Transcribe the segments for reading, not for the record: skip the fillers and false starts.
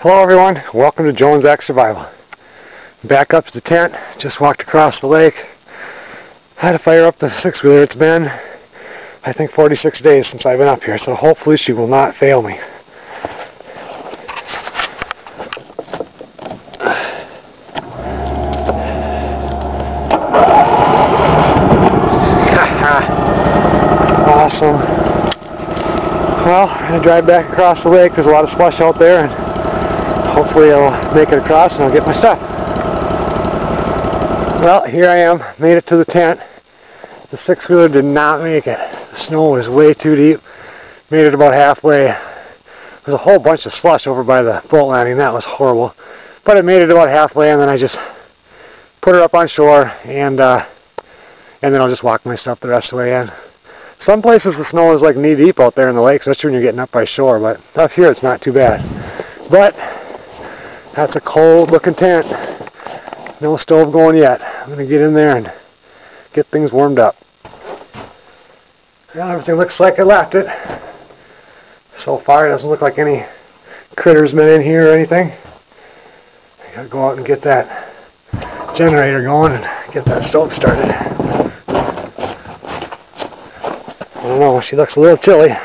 Hello everyone, welcome to Joe and Zach Survival. Back up to the tent, just walked across the lake. Had to fire up the six-wheeler. It's been, I think, 46 days since I've been up here, so hopefully she will not fail me. Awesome. Well, I'm going to drive back across the lake. There's a lot of slush out there. And hopefully I'll make it across and I'll get my stuff. Well, here I am, made it to the tent. The six-wheeler did not make it. The snow was way too deep. Made it about halfway. There's a whole bunch of slush over by the boat landing. That was horrible. But it made it about halfway and then I just put her up on shore and then I'll just walk my stuff the rest of the way in. Some places the snow is like knee-deep out there in the lake, especially when you're getting up by shore, but up here it's not too bad. But that's a cold looking tent. No stove going yet. I'm going to get in there and get things warmed up. Well, everything looks like I left it. So far it doesn't look like any critters been in here or anything. I got to go out and get that generator going and get that stove started. I don't know, she looks a little chilly.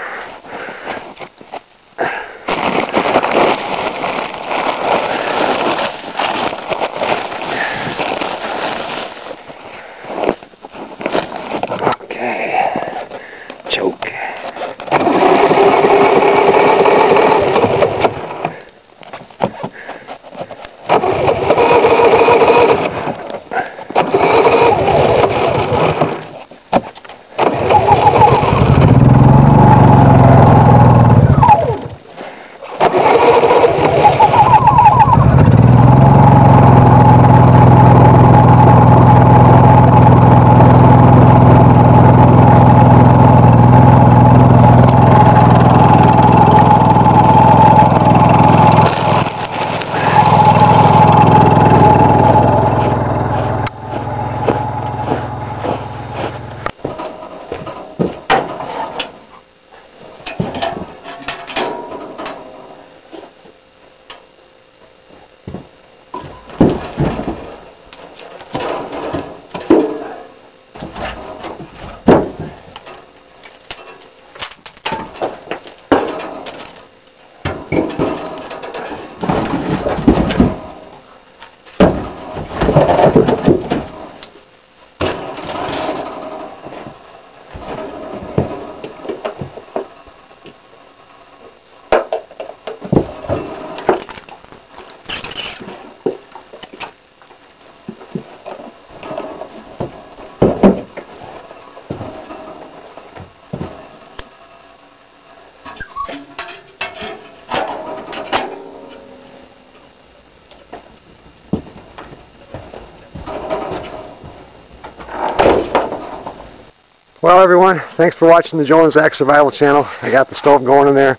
Well everyone, thanks for watching the Joe and Zach Survival channel. I got the stove going in there.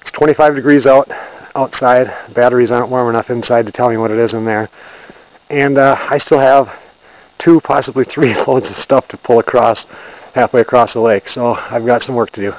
It's 25 degrees outside. Batteries aren't warm enough inside to tell me what it is in there. And I still have two, possibly three loads of stuff to pull across, halfway across the lake. So I've got some work to do.